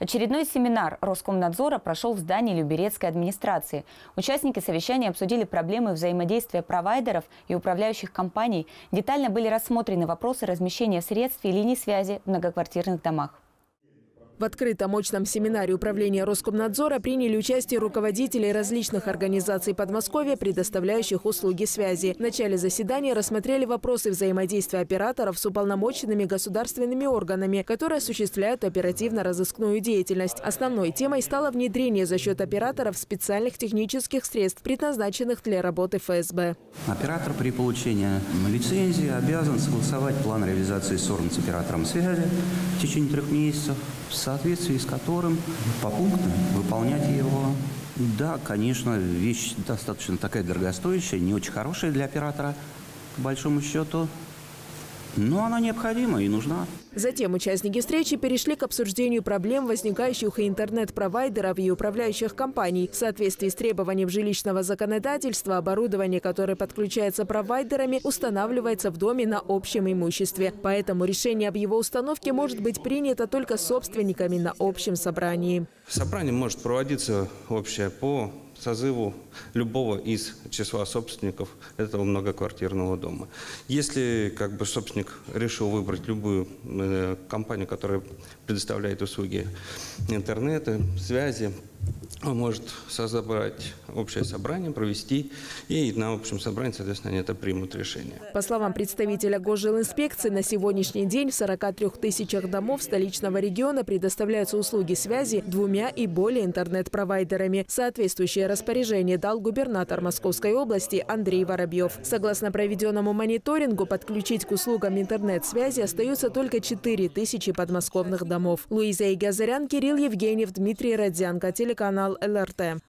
Очередной семинар Роскомнадзора прошел в здании Люберецкой администрации. Участники совещания обсудили проблемы взаимодействия провайдеров и управляющих компаний. Детально были рассмотрены вопросы размещения средств и линий связи в многоквартирных домах. В открытом очном семинаре управления Роскомнадзора приняли участие руководители различных организаций Подмосковья, предоставляющих услуги связи. В начале заседания рассмотрели вопросы взаимодействия операторов с уполномоченными государственными органами, которые осуществляют оперативно-розыскную деятельность. Основной темой стало внедрение за счет операторов специальных технических средств, предназначенных для работы ФСБ. Оператор при получении лицензии обязан согласовать план реализации СОРМ с оператором связи в течение 3 месяцев, в соответствии с которым попунктно выполнять его. Да, конечно, вещь достаточно такая дорогостоящая, не очень хорошая для оператора, по большому счету, но она необходима и нужна. Затем участники встречи перешли к обсуждению проблем, возникающих у интернет-провайдеров и управляющих компаний. В соответствии с требованием жилищного законодательства, оборудование, которое подключается провайдерами, устанавливается в доме на общем имуществе. Поэтому решение об его установке может быть принято только собственниками на общем собрании. Собрание может проводиться общее по созыву любого из числа собственников этого многоквартирного дома. Если собственник решил выбрать любую компанию, которая предоставляет услуги интернета, связи, он может собрать общее собрание, провести, и на общем собрании, соответственно, они это примут решение. По словам представителя Госжилинспекции, на сегодняшний день в 43 тысячах домов столичного региона предоставляются услуги связи 2 и более интернет-провайдерами. Соответствующее распоряжение дал губернатор Московской области Андрей Воробьев. Согласно проведенному мониторингу, подключить к услугам интернет-связи остаются только 4 тысячи подмосковных домов. Луиза Игазарян, Кирилл Евгеньев, Дмитрий Родзянко, телеканал ЛРТ.